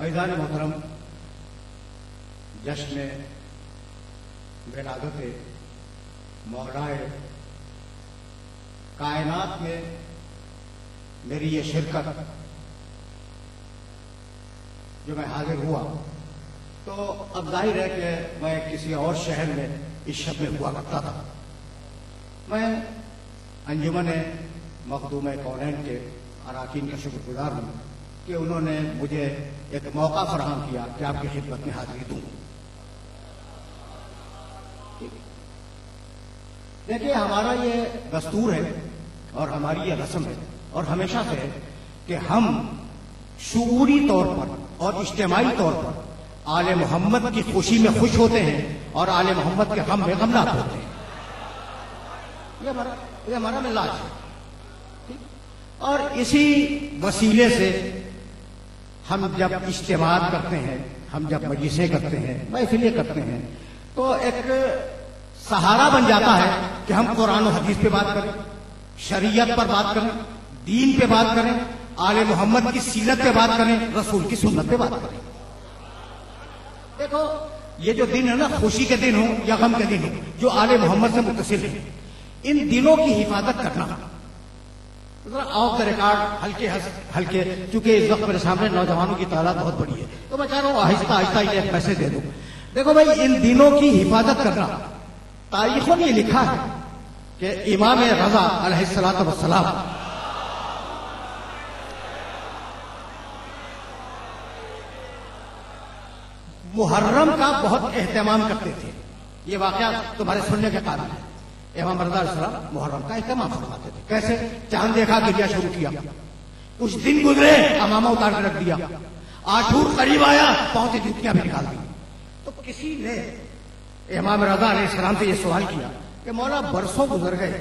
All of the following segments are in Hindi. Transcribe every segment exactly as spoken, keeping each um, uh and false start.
अज़ीज़ान मोहतरम, जश्न बेलागत मौलाए कायनात में मेरी ये शिरकत जो मैं हाजिर हुआ, तो अब जाहिर है कि मैं किसी और शहर में इस शब में हुआ करता था। मैं अंजुमन ए मखदूम ए कौनैन के अराकीन का शुक्रगुजार हूँ कि उन्होंने मुझे एक मौका फराहम किया कि आपकी खिदमत में हाजिरी दूँ। देखिए, हमारा ये दस्तूर है और हमारी ये रस्म है और हमेशा से है कि हम शऊरी तौर पर और इज्तिमाई तौर पर आले मोहम्मद की खुशी में खुश होते हैं और आले मोहम्मद के हम में गमनाक होते हैं। ये हमारा ये हमारा मिजाज है। और इसी वसीले से हम जब इज्तिमात करते हैं, हम जब मजलिसें करते हैं, महफिलें करते हैं, तो एक सहारा बन जाता है कि हम कुरान और हदीस पे बात करें, शरीयत पर बात करें, दीन पे बात करें, आले मोहम्मद की सीरत पे बात करें, रसूल की सुन्नत पे बात करें। देखो, ये जो दिन है ना, खुशी के दिन हो या गम के दिन हो, जो आले मोहम्मद से मुतसिल है, इन दिनों की हिफाजत करना ऑफ द रिकॉर्ड, हल्के हल्के, क्योंकि इस वक्त मेरे सामने नौजवानों की तादाद बहुत बड़ी है, तो मैं चाह रहा हूँ आहिस्ता आहिस्ता ये पैसे दे दूँ। देखो भाई, इन दिनों की हिफाजत करना, तारीखों ने लिखा है कि इमाम रजा अलैहिस्सलातु वस्सलाम मुहर्रम का बहुत एहतमाम करते थे। ये वाकया तुम्हारे सुनने के कारण है। इमाम रज़ा अलैहिस्सलाम मुहर्रम का एहतमाम फरमाते थे। कैसे? चांद देखा, गिरना शुरू किया, कुछ दिन गुजरे, अमामा उतार कर रख दिया, आशूर करीब आया, पांव से जुतियां भी निकाल दी। तो किसी ने इमाम रज़ा अलैहिस्सलाम से यह सवाल किया कि मौला, बरसों गुजर गए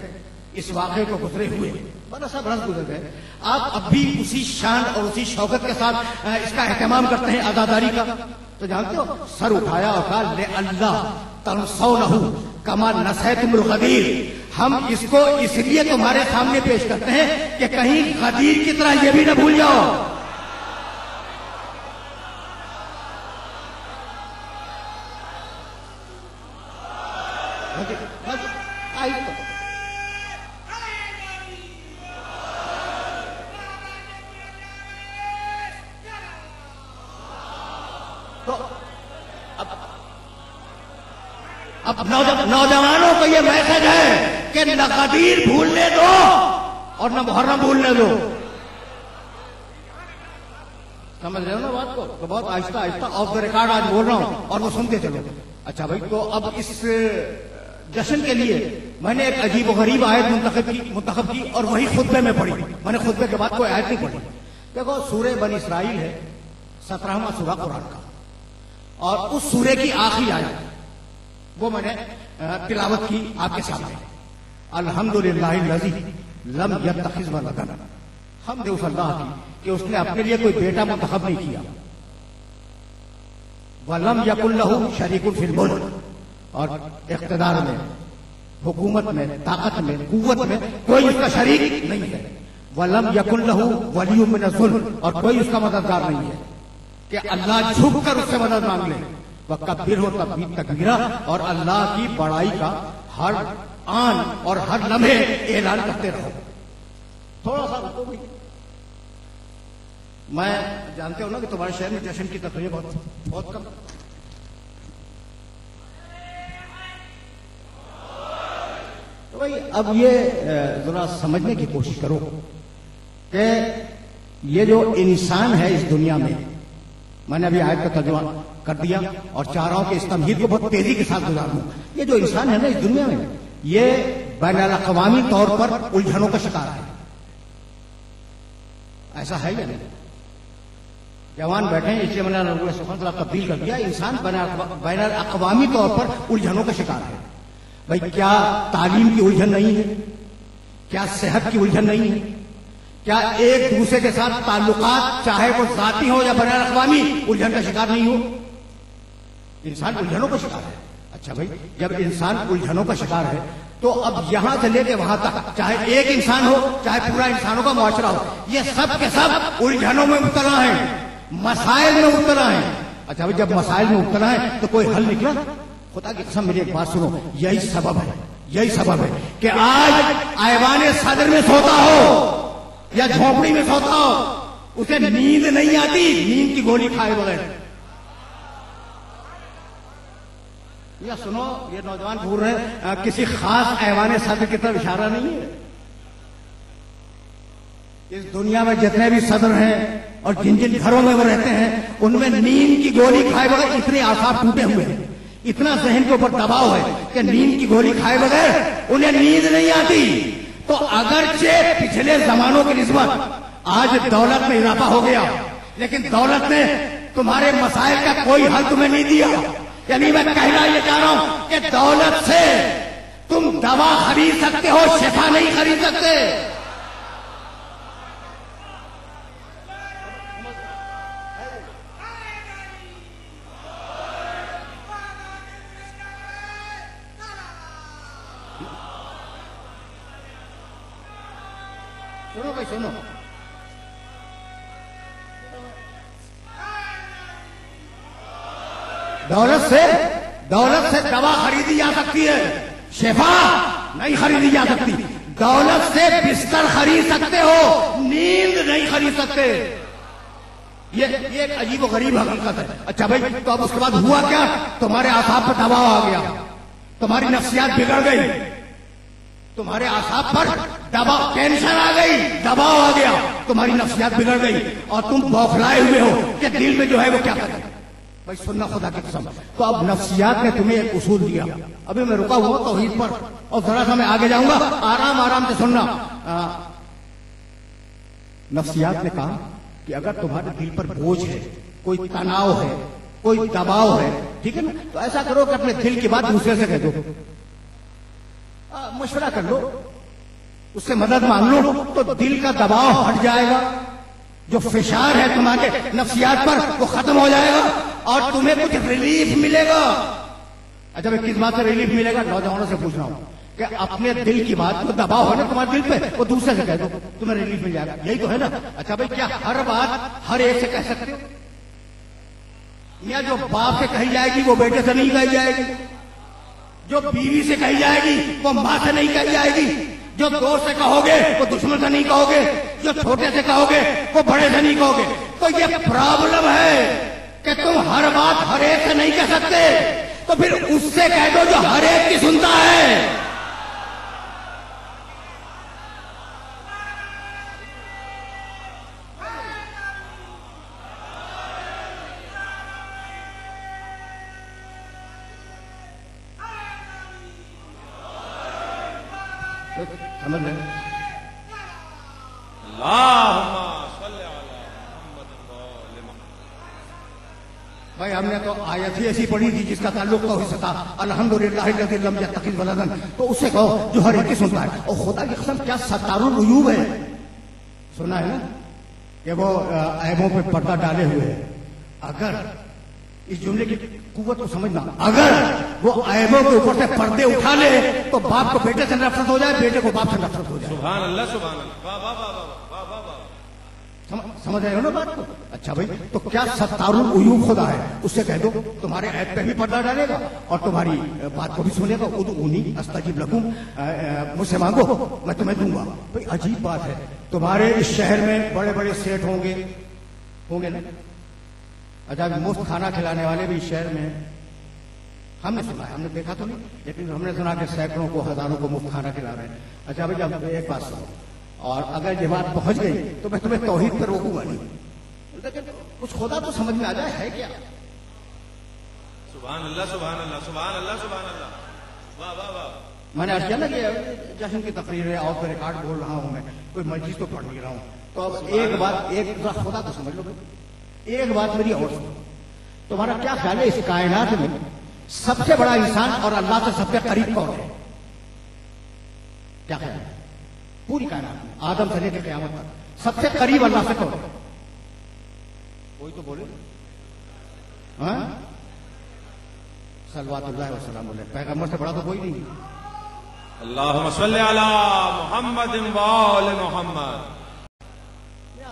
इस वाक़े को गुजरे हुए, बड़ा सा बरस गुजर गए, आप अब भी उसी शान और उसी शौकत के साथ इसका एहतमाम करते हैं आज़ादारी का? तो जानते हो, सर उठाया और कहा, ले अल्लाह तमसौनहु कमा नसैतुल ग़दीर, हम इसको इसलिए तुम्हारे सामने पेश करते हैं कि कहीं ग़दीर की तरह ये भी न भूल जाओ। तो अब अब नौजवानों को ये मैसेज है कि न ग़दीर भूलने दो और न मुहर्रम भूलने दो। समझ रहे हो ना बात को? तो बहुत Aahista Aahista of the record आज बोल रहा हूं और वो सुनते चलो। अच्छा भाई, तो अब इस जश्न के लिए मैंने एक अजीब गरीब आयत मुंतखब की मुंतखब की और वही खुतबे में पढ़ी। मैंने खुतबे के बाद कोई आयत नहीं पढ़ी। देखो, सूरह बनी इसराइल है, सत्रहवां सूरा कुरान का, और उस सूरह की आखिरी आयत वो मैंने तिलावत की आपके सामने। अल्हम्दुलिल्लाहिल्लज़ी लम यत्तखिज़ वलदन, हमद उस अल्लाह की कि उसने अपने लिए कोई बेटा मुंतखब नहीं किया। वलम यकुल लहू शरीकुन फिल मुल्क, और इख्तिदार में, हुकूमत में, ताकत में, कुव्वत में कोई उसका शरीक नहीं है। वलम यकुल लहू वलियुम मिन अज़्ज़ुल्म, और कोई उसका मददगार नहीं है कि अल्लाह झुक कर उससे मदद मांग ले। वह कब्बिर हो तब्बीर तकबीरा, और अल्लाह की बड़ाई का हर आन और हर लम्हे ऐलान करते रहो। थोड़ा सा रुको भाई, मैं जानते हो ना कि तुम्हारे शहर में जश्न की तकरीब बहुत बहुत कम। तो भाई, अब ये जरा समझने की कोशिश करो कि ये जो इंसान है इस दुनिया में, मैंने अभी आयत का तर्जुमा कर दिया और चाह रहा हूं कि इस तमहीद को बहुत तेजी के साथ गुजार लूं। ये जो इंसान है ना इस दुनिया में, ये बैन-उल-अक़वामी तौर पर उलझनों का शिकार है। ऐसा है या नहीं? जवान बैठे हैं, इसलिए मैंने थोड़ा तब्दील कर दिया। इंसान बैन-उल-अक़वामी तौर पर उलझनों का शिकार है। भाई, क्या तालीम की उलझन नहीं है? क्या सेहत की उलझन नहीं है? क्या एक दूसरे के साथ ताल्लुकात, चाहे वो जाती हो या बैनुल अक़वामी, उलझन का शिकार नहीं हो? इंसान उलझनों का शिकार है। अच्छा भाई, जब इंसान उलझनों का शिकार है, तो अब यहां से लेके वहां तक, चाहे एक इंसान हो, चाहे पूरा इंसानों का मुआशरा हो, ये सब के सब उलझनों में मुबतला है। मसाइल में उतरा है। अच्छा भाई, जब मसाइल में उतरा है तो कोई हल निकला? खुदा की कसम, मेरी एक बात सुनो, यही सबब है, यही सबब है कि आज ऐवाने सदर में सोता हो या झोपड़ी में सोता हो, उसे नींद नहीं आती, नींद की गोली खाए बगैर। या सुनो, ये नौजवान घूर रहे हैं, किसी खास ऐवाने सदर की तरफ इशारा नहीं है। इस दुनिया में जितने भी सदर हैं और जिन जिन घरों में वो रहते हैं, उनमें नींद की गोली खाए बगैर इतने आसार टूटे हुए हैं, इतना जहन के ऊपर दबाव है कि नींद की गोली खाए बगैर उन्हें नींद नहीं आती। तो अगरचे पिछले जमानों की निस्बत आज दौलत में इजाफा हो गया, लेकिन दौलत ने तुम्हारे मसाइल का कोई हल तुम्हें नहीं दिया। यानी मैं कहना यह चाह रहा हूं कि दौलत से तुम दवा खरीद सकते हो, शिफा नहीं खरीद सकते। सुनो भाई सुनो, दौलत से दौलत से दवा खरीदी जा सकती है, शिफा नहीं खरीदी जा सकती। दौलत से बिस्तर खरीद सकते हो, नींद नहीं खरीद सकते। ये ये एक अजीब और गरीब हकीकत है। अच्छा भाई, तो अब उसके बाद हुआ क्या? तुम्हारे आसाब पर दबाव आ गया, तुम्हारी नफ्सियात बिगड़ गई, तुम्हारे आसाब पर दबाव, टेंशन आ गई, दबाव आ गया, तुम्हारी नफ्सियात बिगड़ गई और तुम बौखलाए हुए हो कि दिल में जो है वो क्या करे। भाई सुनना, खुदा की कसम, तो अब नफ्सियात ने तुम्हें एक उसूल दिया। अभी मैं रुका हुआ तौहीद पर और जरा सा मैं आगे जाऊंगा, आराम आराम से सुनना। नफ्सियात ने कहा कि अगर तुम्हारे दिल पर बोझ है, कोई तनाव है, कोई दबाव है, ठीक है ना, तो ऐसा करो कि अपने दिल की बात दूसरे से कह दो, मशवरा कर लो, उससे मदद मांग लो, तो दिल का दबाव हट जाएगा, जो फिशार है तुम्हारे नफ्सियात पर वो खत्म हो जाएगा और तुम्हें कुछ रिलीफ मिलेगा। अच्छा भाई, किस बात से रिलीफ मिलेगा? नौजवानों से पूछ रहा हूं कि अपने दिल की बात, तो दबाव है ना तुम्हारे दिल पे, वो दूसरे से कह दो, तुम्हें रिलीफ मिल जाएगा, यही तो है ना। अच्छा भाई, क्या हर बात हर एक से कह सकते हो? या जो बाप से कही जाएगी वो बेटे से नहीं कही जाएगी, जो बीवी से कही जाएगी वो माँ से नहीं कही जाएगी, जो दोस्त से कहोगे वो दुश्मन से नहीं कहोगे, जो छोटे से कहोगे वो बड़े से नहीं कहोगे। तो ये प्रॉब्लम है कि तुम हर बात हर एक से नहीं कह सकते, तो फिर उससे कह दो जो हर एक की सुनता है। समझ रहे हैं? भाई, हमने तो आयत ही ऐसी पढ़ी थी जिसका ताल्लुक तो हिस्सा था, अल्हम्दुलिल्लाह, तो उससे कहो जो हर एक सुनता है। और खुदा की कसम, क्या सतारुल उयूब है, सुना है ना कि वो ऐबों पे पर्दा डाले हुए है। अगर इस जुमले की कुव्वत को समझना, अगर वो ऐबों के ऊपर से पर्दे उठा ले तो बाप को बेटे से नफरत हो जाए, बेटे को बाप से नफरत हो जाए। सुभान अल्लाह, सुभान अल्लाह, समझ आए हो ना बात को? अच्छा भाई, तो क्या सत्तारुल उयूब खुदा है, उससे कह दो तुम्हारे ऐब पे भी पर्दा डालेगा और तुम्हारी बात को भी सुनेगा। उदउनी अस्ताजीब लकुम, मुझसे मांगो मैं तुम्हें दूंगा। भाई अजीब बात है, तुम्हारे इस शहर में बड़े बड़े सेठ होंगे, होंगे ना? अच्छा, मुफ्त खाना खिलाने वाले भी शहर में हैं, हमने सुना है, हमने देखा तो नहीं, लेकिन हमने सुना कि सैकड़ों को, हजारों को मुफ्त खाना खिला रहे हैं। अच्छा भाई, जब एक बात सुनो, और अगर ये बात पहुंच गई तो मैं तुम्हें तौहीद पर रोकूंगा नहीं, लेकिन कुछ खुदा तो समझ में आ जाए है क्या। सुभान अल्लाह, सुभान अल्लाह, सुभान अल्लाह, सुभान अल्लाह, वाह वाह वाह। मैंने अर्ज किया ना कि जश्न की तकरीर है और मैं रिकॉर्ड बोल रहा हूँ, मैं कोई मर्जी तो पढ़ नहीं रहा हूँ। तो अब एक बात, एक खुदा तो समझ लो भाई, एक बात मेरी और सुनो, तुम्हारा क्या ख्याल है इस कायनात में सबसे बड़ा इंसान और अल्लाह से सबसे करीब कौन है? क्या ख्याल है पूरी कायनात में, आदम से लेकर क़यामत तक सबसे करीब अल्लाह से कौन है? कोई तो बोले। हाँ, सल्लल्लाहु अलैहि वसल्लम, पैगंबर से बड़ा तो कोई नहीं। अल्लाहुम्मा सल्ली अला मुहम्मद व आल मुहम्मद।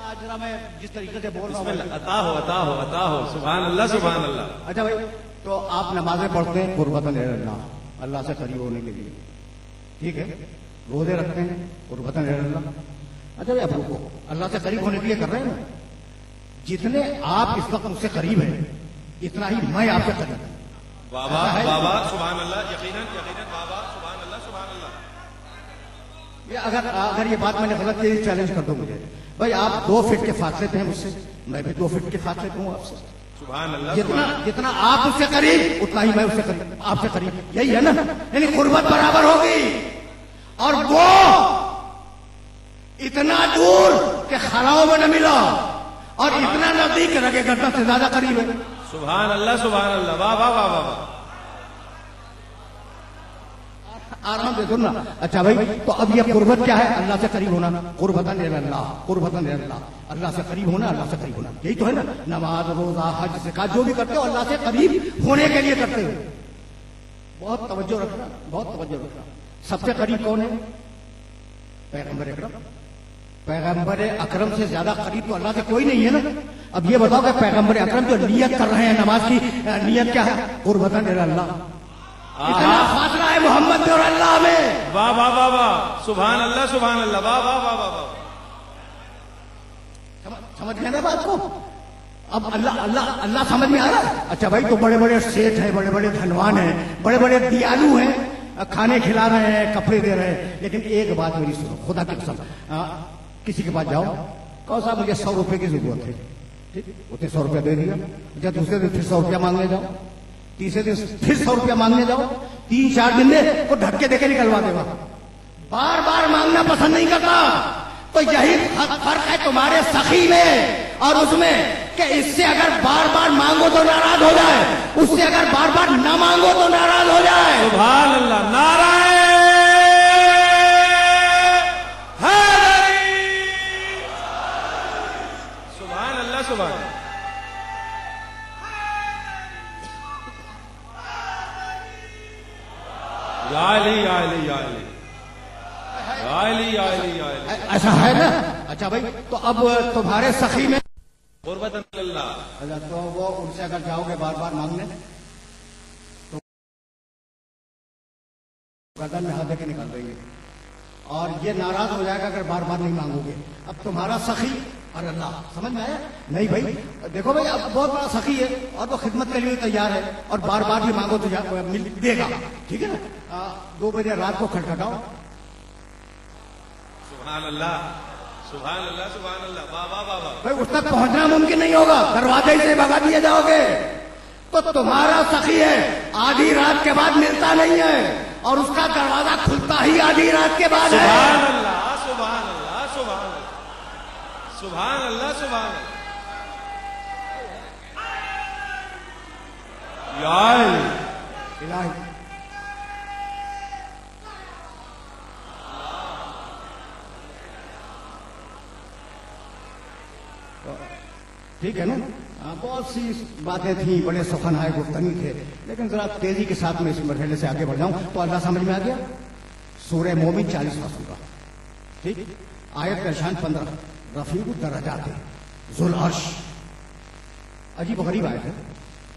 आज मैं जिस तरीके से बोल रहा हूँ अता हो अता हो अता हो सुभान अल्लाह सुभान अल्लाह। अच्छा भाई, तो आप नमाजें पढ़ते हैं गुरबतन अल्लाह अल्लाह से करीब होने के लिए, ठीक है, रोजे रखते हैं गुरबतन अल्लाह। अच्छा भाई, आप रुको, अल्लाह से करीब होने के लिए कर रहे हैं। जितने आप इस वक्त उससे करीब हैं इतना ही मैं आपसे करीब हूँ। बाबा बाबा सुभान अल्लाह, यकीनन यकीनन बाबा सुभान अल्लाह सुभान अल्लाह। ये अगर अगर ये बात मैंने गलत की चैलेंज कर दो मुझे। भाई आप दो फीट के फासले पे हैं मुझसे, मैं भी दो फीट के फासले पे हूँ आपसे। सुभान अल्लाह, जितना जितना आप उससे करीब उतना ही मैं उससे करीब, आपसे करीब, यही है ना, यानी गुर्बत बराबर होगी। और वो इतना दूर के खराव में न मिला और इतना नजदीक रखे घटना से ज्यादा करीब है। सुभान अल्लाह सुभान अल्लाह, वाह वाह वाह वाह। आराम से सुनना। अच्छा भाई, तो अब ये कुर्बत क्या है? अल्लाह से करीब होना, कुर्बतन इल्लाह, कुर्बतन इल्लाह, अल्लाह से करीब होना, अल्लाह से करीब होना, यही तो है ना। नमाज, रोजा, हज, ज़कात जो भी करते हो अल्लाह से करीब होने के लिए करते हो। बहुत तवज्जो रखना, बहुत तवज्जो रखना। सबसे करीब कौन है? पैगम्बर अकरम। पैगम्बर अकरम से ज्यादा करीब तो अल्लाह से कोई नहीं है ना। अब ये बताओ कि पैगम्बर अकरम जो नियत कर रहे हैं नमाज की, नियत क्या है? कुर्बतन इल्लाह। इतना फासला है मोहम्मद और अल्लाह में। वाह वाह वाह वाह, सुभान अल्लाह सुभान अल्लाह, वाह वाह वाह वाह। समझ गए ना बात को? अब अल्लाह अल्लाह अल्लाह समझ में आ रहा है। अच्छा भाई, तो बड़े बड़े सेठ हैं, बड़े बड़े धनवान हैं, बड़े बड़े दयालु हैं, खाने खिला रहे हैं, कपड़े दे रहे हैं, लेकिन एक बात मेरी सुनो, खुदा की कसम, किसी के पास जाओ, कहो साहब मुझे सौ रुपए की जरूरत है, ठीक, उतने सौ रुपया दे दिया। जब दूसरे दिन फिर सौ रुपया मांगने जाओ, तीसरे दिन फिर सौ रुपया मांगने जाओ, तीन चार दिन में वो धक्के देके निकलवा देगा। बार बार मांगना पसंद नहीं करता। तो यही फर्क है तुम्हारे सखी में और उसमें, कि इससे अगर बार बार मांगो तो नाराज हो जाए, उससे अगर बार बार ना मांगो तो नाराज हो जाए। सुभान अल्लाह, नाराज आली आली आली आली आली आली, ऐसा है ना। अच्छा भाई, तो अब तुम्हारे सखी में गुरबतन अल्लाह, तो वो उनसे अगर जाओगे बार बार मांगने तो गर्दन में हाथ देके निकाल देंगे, और ये नाराज हो जाएगा अगर बार बार नहीं मांगोगे। अब तुम्हारा सखी और अल्लाह, समझ में आया? नहीं भाई, देखो भाई, अब बहुत बड़ा सखी है और वो खिदमत के लिए तैयार है, और बार बार भी मांगो तो मिल देगा, ठीक है ना। दो बजे रात को खटखटाओ। सुभान अल्लाह सुभान अल्लाह सुभान अल्लाह, वाह वाह वाह वाह। भाई उस तक पहुंचना मुमकिन नहीं होगा, दरवाजे से भगा दिए जाओगे। तो तुम्हारा सखी है आधी रात के बाद मिलता नहीं है, और उसका दरवाजा खुलता ही आधी रात के बाद है। सुभान अल्लाह सुभान अल्लाह सुभान अल्लाह सुभान अल्लाह सुभान अल्लाह। ठीक है ना, बहुत सी बातें थी, बड़े सफन आए, गुफ्तनी थे, लेकिन जरा तेजी के साथ में इस मरहले से आगे बढ़ जाऊं तो अल्लाह समझ में आ गया। सूरह मोमिन चालीसवां सूरा, ठीक, आयत का शान पंद्रह, रफीकुद दर्जात, जुल अर्श। अजीब गरीब आयत है,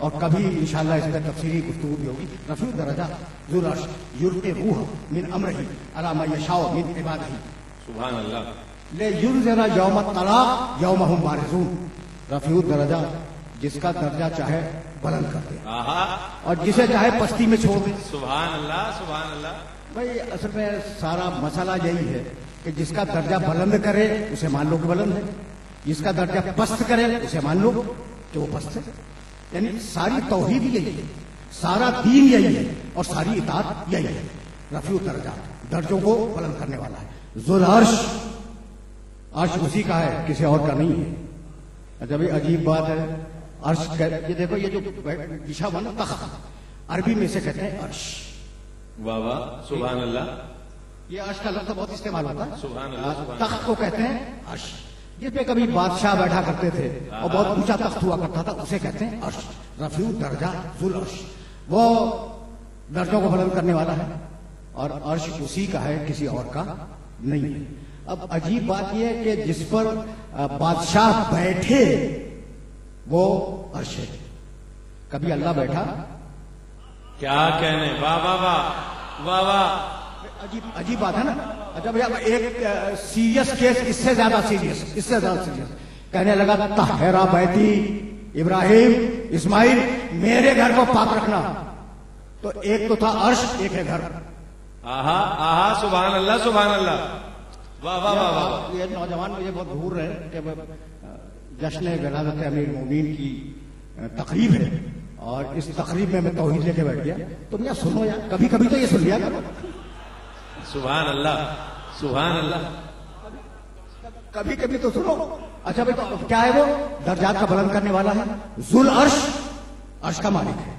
और कभी इंशाल्लाह इस पर तफसीली गुफ्तगू भी होगी। रफीकुद दर्जात जुल अर्श युल्क़ी रूह मिन अमरिही अला मा यशाउ मिन इबादिही। सुभान अल्लाह। ले युनज़िरा यौम तलाक़ यौम हुम बारिज़ून। रफीउद दर्जा, जिसका दर्जा चाहे बुलंद कर दे और जिसे चाहे पस्ती में छोड़ दे। सुभान अल्लाह सुभान अल्लाह। भाई असल में सारा मसला यही है कि जिसका दर्जा बुलंद करे उसे मान लो कि बुलंद है, जिसका दर्जा पस्त करे उसे मान लो कि वो पस्त है। यानी सारी तौहीद यही है, सारा दीन यही है, और सारी इताअत यही है। रफीउद दर्जा, दर्जों को बुलंद करने वाला है। जुल अर्श, अर्श उसी का है, किसी और का नहीं है। अच्छा भाई, अजीब बात है, अर्श कर, ये देखो ये जो दिशा बना तख्त, अरबी में इसे कहते हैं अर्श। वाह वाह सुभान अल्लाह। ये अर्श का लफ्ज़ बहुत इस्तेमाल होता है। सुभान अल्लाह। तख्त को कहते हैं अर्श, जिसपे कभी बादशाह बैठा करते थे और बहुत ऊंचा तख्त हुआ करता था, उसे कहते हैं अर्श। रफीउ दर्जा जुल अर्श, वो दर्जों को बुलंद करने वाला है, और अर्श उसी का है, किसी और का नहीं है। अब अजीब बात यह है कि जिस पर बादशाह बैठे वो अर्श है। कभी अल्लाह बैठा, क्या कहने, वाह वाह वाह वाह वाह, अजीब अजीब बात है ना। अच्छा भैया एक सीरियस केस, इससे ज्यादा सीरियस, इससे ज्यादा सीरियस कहने लगा ताहिरा बैती, इब्राहिम इस्माइल मेरे घर को पाक रखना। तो एक तो था अर्श, एक है घर। आहा आहा, सुभान अल्लाह सुभान अल्लाह, वाह वाह वाह वाह। ये नौजवान मुझे बहुत घूर रहे हैं कि जश्न विलादत अमीर मोमिन की तकरीब है और इस तकरीब में मैं तौहीद लेके बैठ गया। तुम यार सुनो यार, कभी कभी तो ये सुन लिया करो। सुभान अल्लाह सुभान अल्लाह, कभी कभी तो सुनो। अच्छा भाई तो क्या है, वो दर्जात का बुलंद करने वाला है, जुल अर्श, अर्श का मालिक है,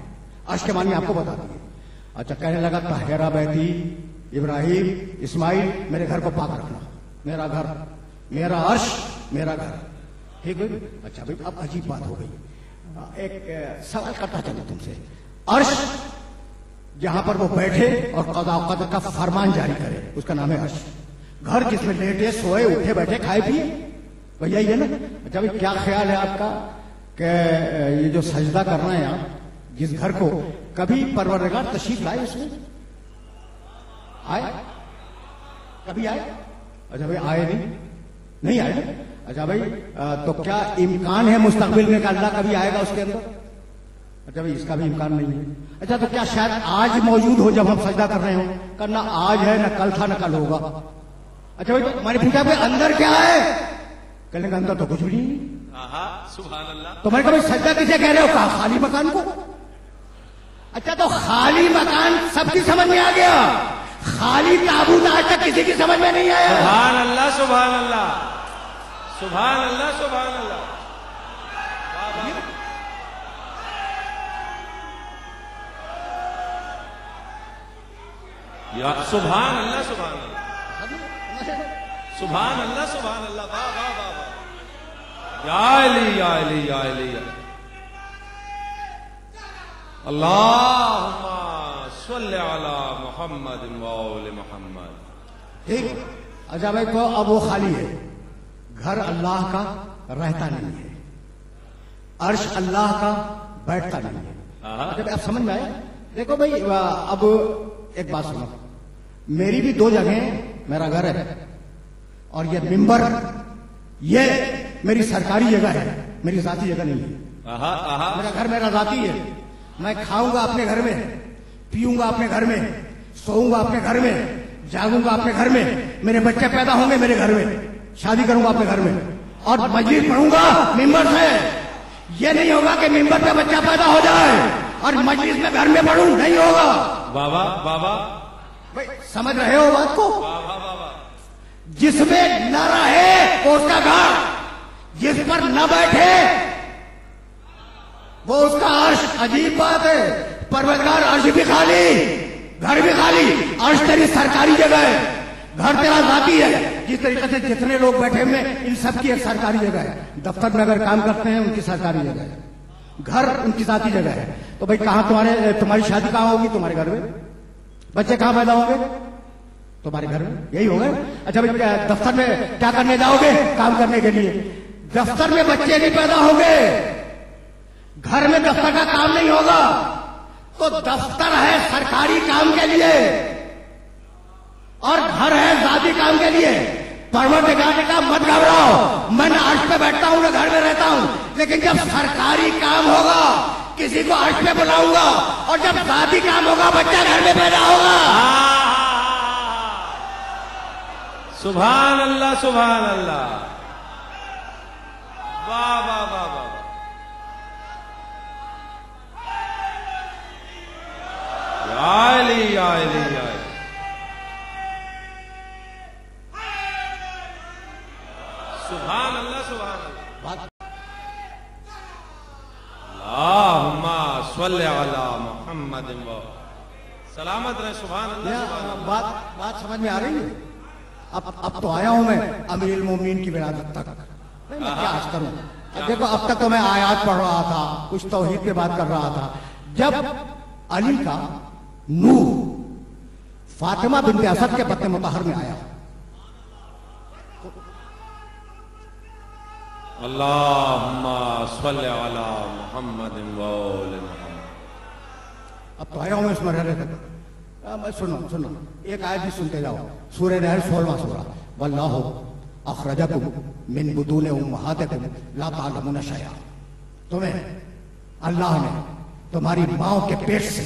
अर्श के मानी आपको बता दिए। अच्छा कहने लगा ताहिरा बैती, इब्राहिम इस्माइल मेरे घर को पाक रखना, मेरा घर मेरा अर्श मेरा घर, ठीक है। अच्छा भाई अब अजीब बात हो गई, एक सवाल करता चलो तुमसे, अर्श जहां पर वो बैठे और कदा कदा का फरमान जारी करे उसका नाम है अर्श, घर जिसमें लेटे सोए उठे बैठे खाए पिए भैया ये ना। अच्छा भाई क्या ख्याल है आपका कि ये जो सजदा करना है आप जिस घर को, कभी परवरदिगार तशरीफ लाए उसमें, आए कभी आए? अच्छा भाई आए नहीं, नहीं आए। अच्छा भाई तो क्या इम्कान है मुस्तकबिल में अल्लाह कभी आएगा उसके अंदर? अच्छा भाई इसका भी इम्कान नहीं है। अच्छा तो क्या शायद आज मौजूद हो जब हम सजदा कर रहे हो? करना आज है, ना कल था ना कल होगा। अच्छा भाई मैंने पूछा भाई अंदर क्या है? कहने का अंदर तो कुछ भी नहीं। सुभान अल्लाह। तो मैंने कहा सजदा किसे कह रहे हो? कहा खाली मकान को। अच्छा तो खाली मकान सबकी समझ में आ गया, खाली ताबूत आज तक किसी की समझ में नहीं आया। सुभान अल्लाह सुभान अल्लाह सुभान अल्लाह सुभान अल्लाह। सुभान अल्लाह सुभान अल्लाह सुभान अल्लाह सुभान अल्लाह, वाह वाह वाह वाह, अल्लाहुम्मा सल्ली अला मुहम्मद व आले मुहम्मद, ठीक। अच्छा भाई तो अब वो खाली है, घर अल्लाह का रहता नहीं है, अर्श अल्लाह का बैठता नहीं है। अच्छा भाई आप समझ में आए? देखो भाई अब एक बात सुनो, मेरी भी दो जगह, मेरा घर है और ये मिंबर, ये मेरी सरकारी जगह है, मेरी जाती जगह नहीं है। आहा, आहा। मेरा घर मेरा जाती है, मैं खाऊंगा अपने घर में, पीऊंगा अपने घर में, सोऊंगा अपने घर में, जागूंगा अपने घर में, मेरे बच्चे पैदा होंगे मेरे घर में, शादी करूंगा अपने घर में और मस्जिद पढ़ूंगा मेंबर से। ये नहीं होगा कि मेंबर पे बच्चा पैदा हो जाए और मस्जिद में घर में पढ़ू, नहीं होगा। बाबा बाबा भाई समझ रहे हो बात को? जिसमें न रहे वो उसका घर, जिस पर न बैठे वो उसका अर्श। अजीब बात है, परवरदिगार अर्श भी खाली, घर भी खाली। अर्श तेरी सरकारी जगह है, घर तेरा जाती है। जिस तरीके से जितने लोग बैठे हुए इन सबकी एक सरकारी जगह है, दफ्तर में अगर काम करते हैं उनकी सरकारी जगह है, घर उनकी जाती जगह है। तो भाई कहां तुम्हारे तुम्हारी शादी कहां होगी? तुम्हारे घर में। बच्चे कहां पैदा होंगे? तुम्हारे घर में। यही होगा। अच्छा भाई दफ्तर में क्या करने जाओगे? काम करने के लिए। दफ्तर में बच्चे नहीं पैदा होंगे, घर में दफ्तर का काम नहीं होगा, तो दफ्तर है सरकारी काम के लिए और घर है जाती काम के लिए। परवरदिगार का मत घबराओ, मैं न अर्श पे बैठता हूं ना घर में रहता हूं, लेकिन जब सरकारी काम होगा किसी को अर्श पे बुलाऊंगा और जब जाती काम होगा बच्चा घर में पैदा होगा। सुभान अल्लाह सुभान अल्लाह, वाह वाह वाह वाह। सुभान अल्लाह सुभान अल्लाह, अल्लाहुम्मा सल्ली अला मुहम्मद व सलामत रहे। सुभान अल्लाह, बात बात समझ में आ रही है? अब अब तो आया हूं मैं अमीरुल मोमिनीन की विलादत तक, मैं क्या आज करूं? देखो अब तक तो मैं आयात पढ़ रहा था, कुछ तौहीद पे बात कर रहा था। जब अली का नूर फातिमा बिन्ते असद के बत्ते मुताहर में आया, अल्लाहुम्मा सल्ली अला मुहम्मदिन व आलि मुहम्मद। अब तो आया हूँ मैं इस मरहले तक। अब सुनो सुनो एक आयत भी सुनते जाओ। सूरह नहल सोलहवां सूरा। वल्लाहु अखरजकुम मिन बुतून उम्महातिकुम ला तालमूना शैअन। तुम्हें अल्लाह ने तुम्हारी माओं के पेट से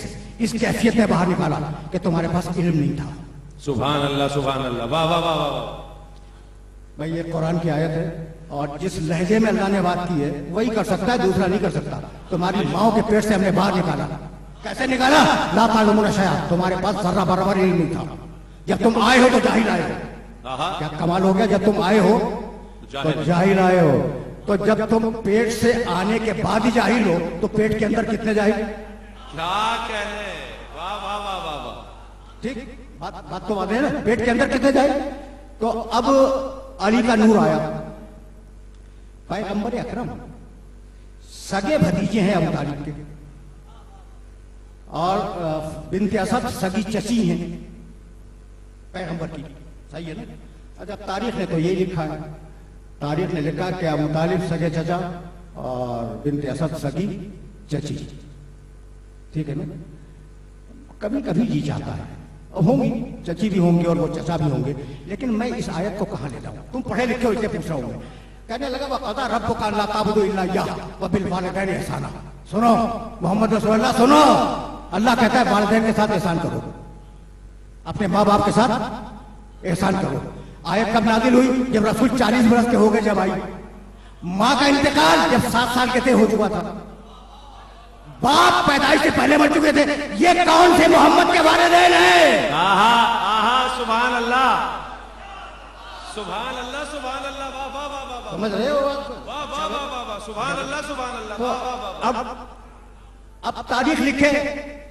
इस कैफियत में बाहर निकाला कि तुम्हारे पास इल्म नहीं था। सुभान अल्लाह सुभान अल्लाह। वाह वाह वाह वाह भाई, ये कुरान की आयत है और जिस लहजे में अल्लाह ने बात की है वही कर सकता है, दूसरा नहीं कर सकता। तुम्हारी माओं के पेट से हमने बाहर निकाला। कैसे निकाला? ला तालमूना शैअन। तुम्हारे पास जर्रा बराबर इल्म नहीं था। जब तुम आए हो तो जाहिल आए हो। क्या कमाल हो गया, जब तुम आए हो तो जाहिल आए हो। तो जब तुम पेट से आने के बाद ही जाहिल हो तो पेट के अंदर कितने जाहिल? क्या कहने, वाह वाह वाह वाह वाह। ठीक बात बात तो वादे है ना, पेट के अंदर कितने जाहिल। तो अब अली का नूर आया। पैगंबर अकरम सगे भतीजे हैं अबू तालिब के और बिन्त असद सगी चची हैं पैगंबर की, सही है ना। अच्छा, तारीख ने तो ये लिखा है, तारीख ने लिखा कि अबू तालिब सगे चचा और बिन्त असद सगी चची, ठीक है ना। कभी कभी जी जाता है, होंगी चची भी होंगे और वो चचा भी होंगे, लेकिन मैं इस आयत को कहाँ ले जाऊँ। तुम पढ़े लिखे हो इसलिए पूछ रहा हूँ। कहने लगा वक़ज़ा रब्बुका अल्ला ताबुदू इल्ला इय्याहु व बिल वालिदैनि इहसाना। सुनो मोहम्मद रसूलुल्लाह, सुनो अल्लाह कहता है वालिदैन के साथ एहसान करो, अपने माँ बाप के साथ एहसान करो। आयत कब नाजिल हुई? जब रसूल चालीस बरस के हो गए जब आई। माँ का इंतकाल जब सात साल के थे हो चुका था। बाप पैदाइश से पहले मर चुके थे। ये कौन से मोहम्मद के वालिदैन है? आहा आहा सुभान अल्लाह सुभान अल्लाह सुभान अल्लाह। वाह वाह वाह वाह, समझ रहे हो बात को? वाह वाह वाह वाह सुभान अल्लाह सुभान अल्लाह। अब अब तारीख लिखे,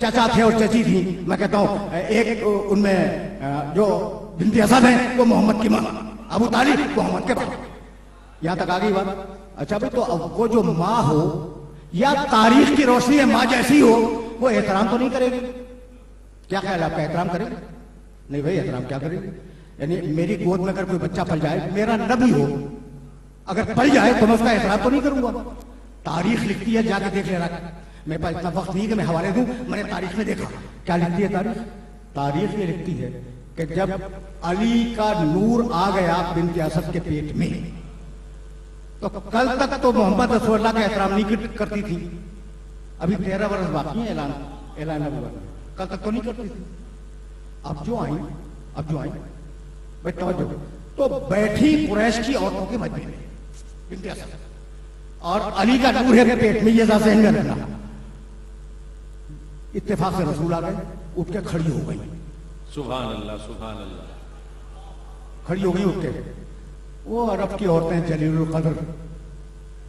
चचा थे और चची थी। मैं कहता हूँ एक उनमें जो बिन्त असद है वो मोहम्मद की माँ, अबू तालिब मोहम्मद के बाप। यहाँ तक आ गई बात। अच्छा भाई, तो अब वो जो माँ हो या तारीख की रोशनी में माँ जैसी हो वो एहतराम तो नहीं करेगी। क्या ख्याल है आपका, एहतराम करेगी? नहीं भाई, एहतराम क्या करेगी? यानी मेरी गोद में अगर कोई बच्चा पल जाए, मेरा नबी हो अगर पल जाए तो मैं उसका एतराज तो नहीं करूंगा। तारीख लिखती है, जाके देख लेना। मेरे पास इतना वक्त नहीं कि मैं हवाले दूं, मैंने तारीख में देखा क्या लिखती है तारीख। तारीख ये लिखती है कि जब अली का नूर आ गया बिन्त असद के पेट में, तो कल तक तो मोहम्मद रसूलुल्लाह का एहतराम नहीं करती थी। अभी तेरह बरस बाकी है ऐलान ऐलान कल तक तो नहीं करती थी। अब जो आई अब जो आई तो बैठी कुरैश की औरतों के मजमे में बिन्त असद, और अली का नूर है पेट में, ये ज़हन में रखना। इत्तेफाक से रसूल आ गए, उठ के खड़ी हो गई। सुभान अल्लाह सुभान अल्लाह। खड़ी हो गई उठ के। वो अरब की औरतें जलीलुल कदर,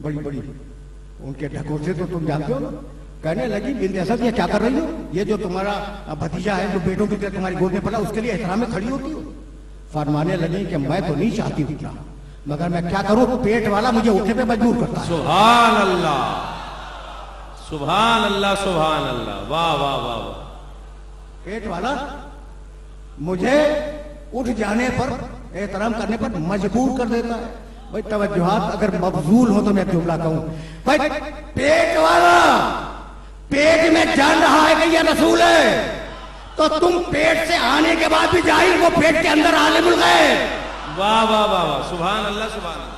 बड़ी बड़ी, उनके ढकोसे तो तुम जानते हो ना। कहने लगी बिन्त असद, ये क्या कर रही हो? ये जो तुम्हारा भतीजा है जो बेटों की तरह तुम्हारी गोद में पला, उसके लिए एहतराम में खड़ी होती हो? फरमाने लगे कि मैं तो नहीं चाहती उठना, मगर मैं क्या करूं, पेट वाला मुझे उठने पे मजबूर करता है। सुभान अल्लाह सुभान अल्लाह सुभान अल्लाह। वाह वाह वाह। पेट वाला मुझे उठ जाने पर, एहतराम करने पर मजबूर कर देता है। भाई तवज्जुहात अगर मबजूल हो तो मैं जुमला कहूं। भाई पेट वाला पेट में जान रहा है कि यह रसूल है, तो तुम पेट से आने के बाद भी जाहिल, वो पेट के अंदर आलिमुल गैब। वाह वाह वाह वाह सुभान अल्लाह सुभान अल्लाह।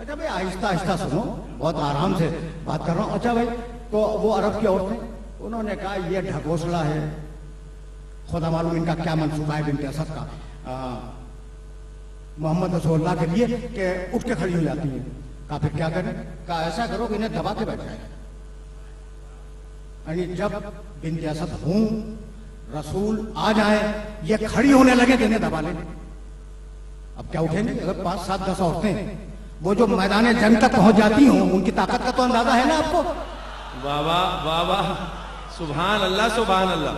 अच्छा भाई, आहिस्ता आहिस्ता सुनो, बहुत आराम से बात कर रहा हूँ। अच्छा भाई, तो वो अरब की औरतें, उन्होंने कहा ये ढकोसला है, खुदा मालूम इनका क्या मनसूबा है बिन्त असद का मोहम्मद रसूलुल्लाह के लिए, कि उठ के खड़ी हो जाती है। कहा फिर क्या करें? कहा ऐसा करो कि इन्हें दबा के बैठ जाए, यानी जब बिन्त असद हों, रसूल आ जाए, ये खड़ी होने लगे तो इन्हें दबा लें। अब क्या उठेंगे? अगर पांच सात दस औरतें वो जो मैदान जंग तक पहुंच जाती हूं, उनकी ताकत का तो अंदाजा है ना आपको। वाह वाह वाह वाह। सुभान अल्लाह सुभान अल्लाह।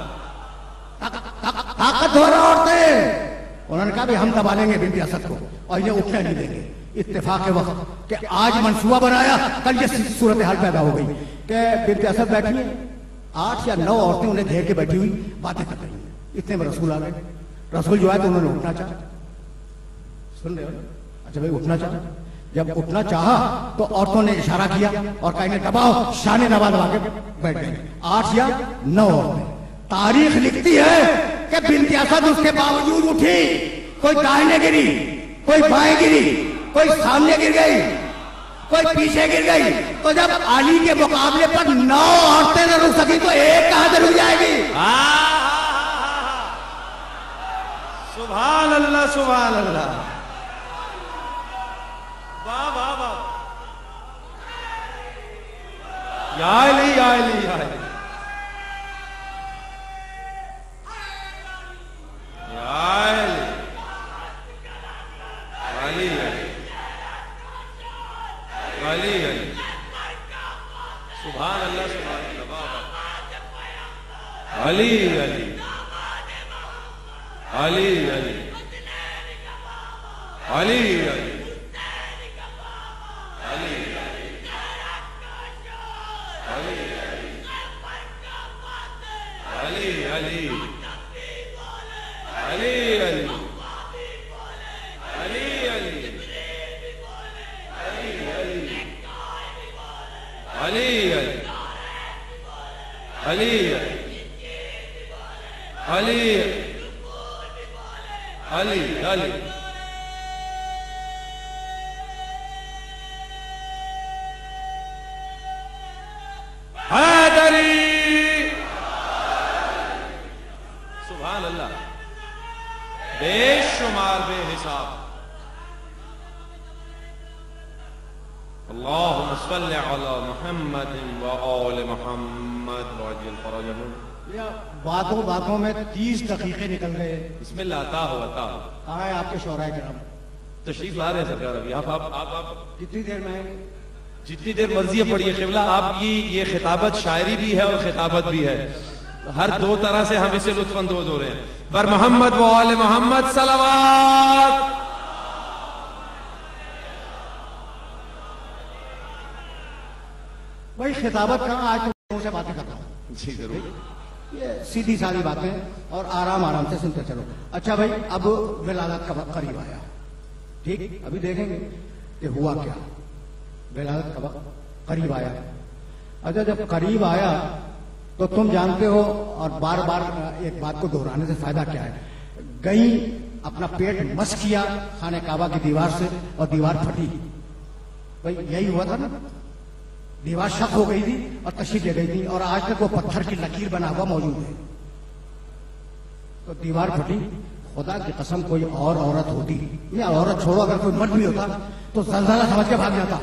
ताकत हो रहा औरतें, उन्होंने कहा भी हम दबालेंगे बीबी असद को और ये उठने नहीं देंगे। इत्तेफाक के वक्त कि आज मनसूबा बनाया, कल ये सूरत हाल पैदा हो गई कि बीबी असद बैठी है, आठ या नौ औरतें उन्हें घेर के बैठी हुई बातें कर रही है। इतने में रसूल आ गए, रसूल जो है तो उन्होंने उठना चाहा, सुन रहे हो अच्छा भाई, उठना चाहा। जब उठना चाहा तो औरतों ने इशारा किया और कहने दबाओ, शाने दबा दबा के बैठ गए आठ या नौ औरतें। तारीख लिखती है कि बिन्ते असद उसके बावजूद उठी, कोई दाहिने गिरी, कोई बाएं गिरी, कोई सामने गिर गई, कोई पीछे गिर गई। तो जब अली के मुकाबले पर नौ औरतें न रुक सकी तो एक कहां से रुक जाएगी। सुभान अल्लाह सुभान अल्लाह, वाह वाह वाह, या अली या अली या अली या अली अली अली, सुभान अल्लाह सुभान अल्लाह, वाह वाह, अली अली अली अली अली अली अली अली अली अली अली। दकीके निकल गए, इसमें लाता हो आता हो। कहाँ है आपके शौहराए किराम? तशरीफ ला रहे हैं सरकार, अभी आप आप आप आप कितनी देर में आएंगे? जितनी देर मर्जी है पढ़िए क़िबला। आपकी ये खिताबत शायरी भी है और खिताबत भी है, हर दो तरह से हम इसे लुत्फानंदोज हो रहे हैं। पर मोहम्मद व आले मोहम्मद सलावत। भाई खिताबत कहाँ, आज तुम से बातें करता हूँ। जी जरूर, ये सीधी सारी बातें और आराम आराम से सुनते चलो। अच्छा भाई, अब विलादत का वक्त करीब आया, ठीक अभी देखेंगे कि हुआ क्या। विलादत का वक्त करीब आया। अच्छा जब करीब आया तो तुम जानते हो, और बार बार एक बात को दोहराने से फायदा क्या है। गई, अपना पेट मस किया खाने काबा की दीवार से और दीवार फटी। भाई यही हुआ था ना, दीवार शक हो गई थी और तशरीफ ले गई थी, और आज तक वो पत्थर की लकीर बना हुआ मौजूद है। तो दीवार फटी, खुदा की कसम कोई और औरत होती या औरत छोड़ो, अगर कोई मर्द भी होता तो जलजला समझ के भाग जाता।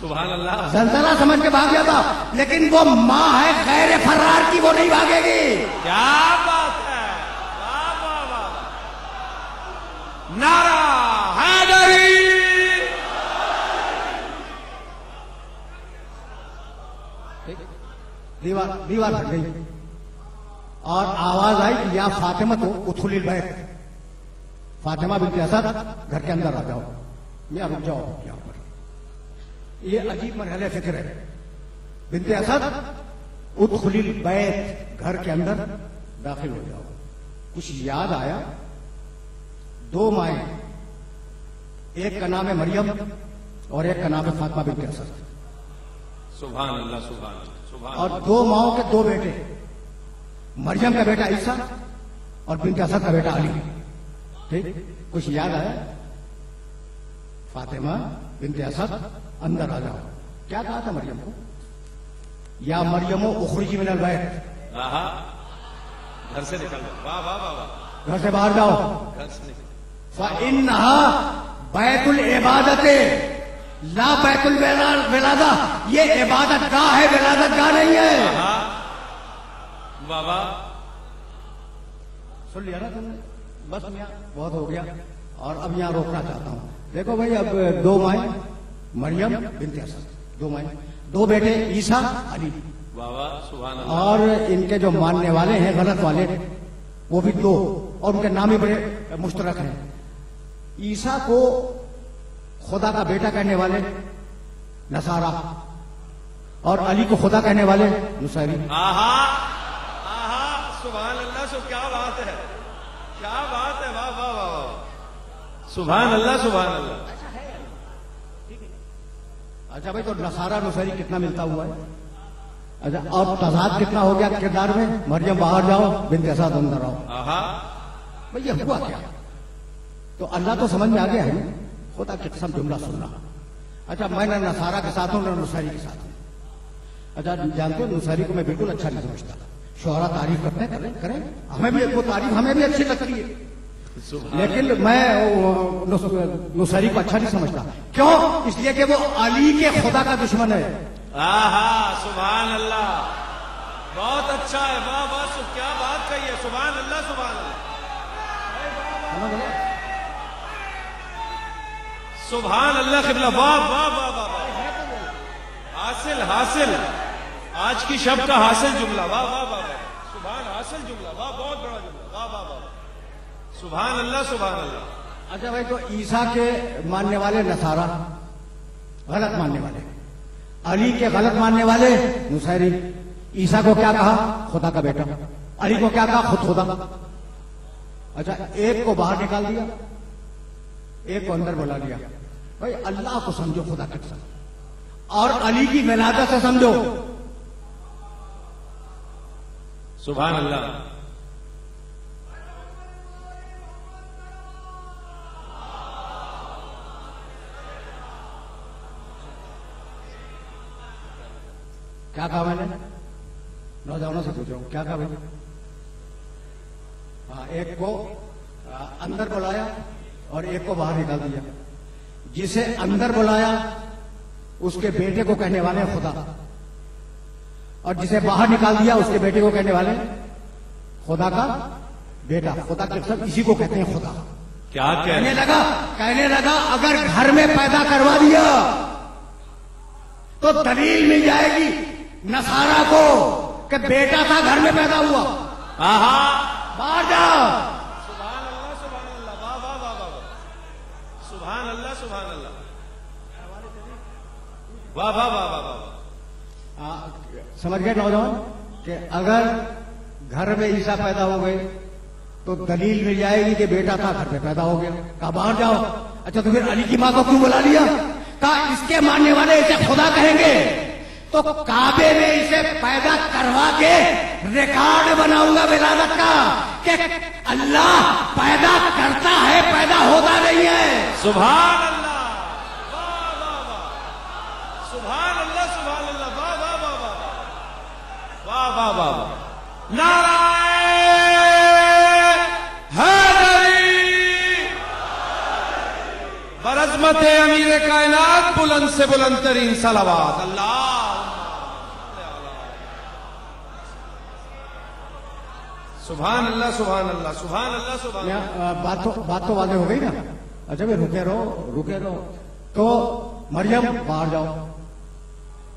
सुभान अल्लाह, जलजला समझ के भाग जाता। लेकिन वो माँ है खैर फरार की, वो नहीं भागेगी। क्या बात है, वाह वाह वाह, नारा हैदरी। दीवार दीवार फट गई और आवाज आई कि या फातिमा तो उथुलिल बैठ, फातिमा बिन्ते असद घर के अंदर आ जाओ या रुक जाओ यहाँ पर। ये अजीब मरहले फिक्र है। बिन्ते असद उथुलिल बैठ, घर के अंदर दाखिल हो जाओ। कुछ याद आया, दो माए, एक का नाम है मरियम और एक का नाम है फातिमा बिन्ते असद। सुभान अल्लाह सुभान अल्लाह। और दो माओं के दो बेटे, मरियम का बेटा ईसा और बिन्ते असद का बेटा अली। ठीक, कुछ याद आया, फातिमा बिन्ते असद अंदर आ जाओ। क्या कहा था मरियम को? या मरियमो उखरुजी मिनल बैत, घर से निकल जाओ, वाह वाह वाह, घर से बाहर जाओ। फइन्नहा बैतुल इबादते ला बैतुल विलादा, ये इबादत गाह है, विलादत गाह नहीं है। बाबा सुन लिया ना तुमने, बस मियां बहुत हो गया और अब यहाँ रोकना चाहता हूँ। देखो भाई, अब दो माए मरियम बिन्ते असद, दो माए, दो बेटे ईसा अली, और इनके जो मानने वाले हैं गलत वाले वो भी दो, और उनके नाम ही बड़े मुश्तरक हैं। ईसा को खुदा का बेटा कहने वाले नसारा और अली को खुदा कहने वाले नुसैरी। आहा आहा सुभान अल्लाह, सु क्या बात है, क्या बात है, वाह वाह वाह, सुभान अल्लाह सुभान अल्लाह। अच्छा भाई, तो नसारा नुसैरी कितना मिलता हुआ है? अच्छा, और तजाद कितना हो गया किरदार में? मरियम बाहर जाओ, बिन्ते असाद अंदर आओ। भाई ये हुआ क्या? तो अल्लाह तो समझ में आ गया है, खुदा की कसम जुमला सुनना। अच्छा, मैं ना नसारा के साथ हूँ ना नुसैरी के साथ हूँ। अच्छा जानते हो, नुसैरी को मैं बिल्कुल अच्छा नहीं समझता। शोहरा तारीफ करते हैं, करें, हमें भी वो तारीफ हमें भी अच्छी लगती है, लेकिन मैं नुसैरी को अच्छा नहीं समझता। क्यों? इसलिए कि वो अली के खुदा का दुश्मन है। आहा सुभान अल्लाह, बहुत अच्छा है, वाह वाह, क्या बात कही है, सुभान अल्लाह सुभान अल्लाह सुभान अल्लाह किबला, वाह वाह वाह, हासिल हासिल, आज की शब्द का हासिल जुमला, वाह वाह वाह, सुभान हासिल जुमला, वाह बहुत बड़ा जुमला, वाह वाह वाह, सुभान अल्लाह सुभान अल्लाह। अच्छा भाई, तो ईसा के मानने वाले नसारा, गलत मानने वाले अली के, गलत मानने वाले नुसैरी। ईसा को क्या कहा? खुदा का बेटा। अली को क्या कहा? खुद खुदा। अच्छा, एक को बाहर निकाल दिया, एक को अंदर बुला लिया। भाई अल्लाह को समझो, खुदा के साथ, और अली की विलादत से समझो, सुभान अल्लाह। क्या कहा मैंने? नौजवानों से पूछ रहा हूं, क्या कहा भाई? हाँ, एक को अंदर बुलाया और एक को बाहर निकाल दिया। जिसे अंदर बुलाया उसके बेटे को कहने वाले खुदा, और जिसे बाहर निकाल दिया उसके बेटे को कहने वाले खुदा का बेटा। खुदा के सब इसी को कहते हैं खुदा। क्या कहने लगा? कहने लगा अगर घर में पैदा करवा दिया तो दलील मिल जाएगी नसारा को कि बेटा था घर में पैदा हुआ। आहा बाहर जाओ, सुभान अल्लाह सुभान अल्लाह, वाह वाह वाह वाह, सुभान अल्लाह सुभान अल्लाह, वाह वाह वाह वाह वाह। समझ गए नौजवान कि अगर घर में ईसा पैदा हो गए तो दलील मिल जाएगी कि बेटा था घर में पैदा हो गया। कहा बाहर जाओ। अच्छा, तो फिर अली की माँ को क्यों बुला लिया? कहा इसके मानने वाले इसे खुदा कहेंगे, तो काबे में इसे पैदा करवा के रिकॉर्ड बनाऊंगा विलादत का कि अल्लाह पैदा करता है, पैदा होता नहीं है। सुभान अल्लाह, वाह वाह वाह, सुभान अल्लाह सुभान अल्लाह, वाह वाह वाह वाह, वाह वाह वाह, नारायण हैदरी बरज़मते अमीर कायनात बुलंद से बुलंद तरीन सलावात। अल्लाह सुभान अल्लाह सुभान अल्लाह सुभान अल्लाह सुभान अल्लाह। बात तो बात तो वादे हो गई ना। अच्छा भाई, रुके रहो रुके रहो। तो मरियम बाहर जाओ,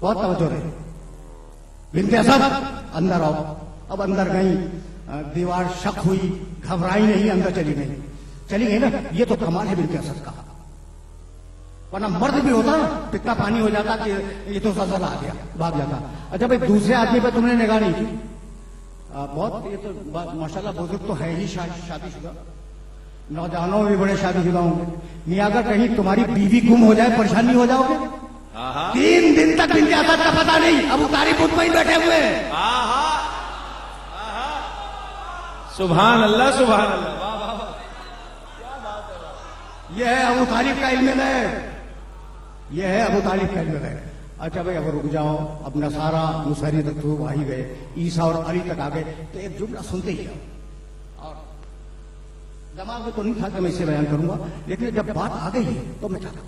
बहुत तवज्जो रहे, बिन्ते असद अंदर आओ। अब अंदर गई, दीवार शक हुई, घबराई नहीं, अंदर चली गई, चली गई ना। ये तो कमाल है बिन्ते असद का, वरना मर्द भी होता ना कितना पानी हो जाता कि ये तो सजल आ गया, भाग जाता। अच्छा भाई, दूसरे आदमी पर तुमने निगाह नहीं की। आ, बहुत ये तो माशाल्लाह बुजुर्ग तो है ही, शादीशुदा, नौजवानों में भी बड़े शादीशुदा होंगे। मियाँ अगर कहीं तुम्हारी बीवी गुम हो जाए परेशानी हो जाओगे। तीन दिन तक बिन्ते असद का पता नहीं, अब उतारी बुत में ही बैठे हुए। आहा आहा सुभान अल्लाह सुभान अल्लाह, वाह वाह वाह, क्या बात है। यह है अबू तालिब का इल्म गैब, यह है अबू तालिब का इल्म गैब। अच्छा भाई, अब रुक जाओ, अब नसारा नुसैरी तक तो आ ही गए, ईसा और अली तक आ गए, तो एक जुमला सुनते ही जाओ। और दिमाग में तो नहीं था कि मैं इसे बयान करूंगा, लेकिन जब बात आ गई है तो मैं चाहता हूं।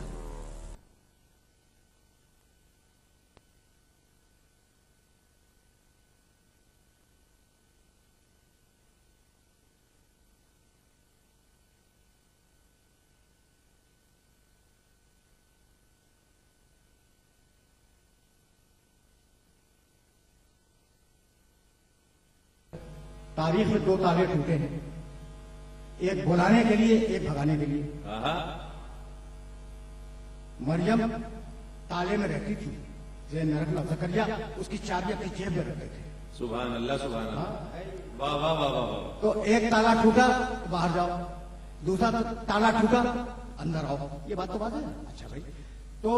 तारीख में दो ताले टूटे हैं, एक बुलाने के लिए एक भगाने के लिए। मरियम ताले में रहती थी, जैन जकरिया उसकी चाबी अपनी जेब में रखते थे। सुभान अल्लाह, सुभान अल्लाह, वाह वाह वाह वाह। तो एक ताला टूटा तो बाहर जाओ, दूसरा ताला टूटा अंदर आओ, ये बात तो बात है। अच्छा भाई, तो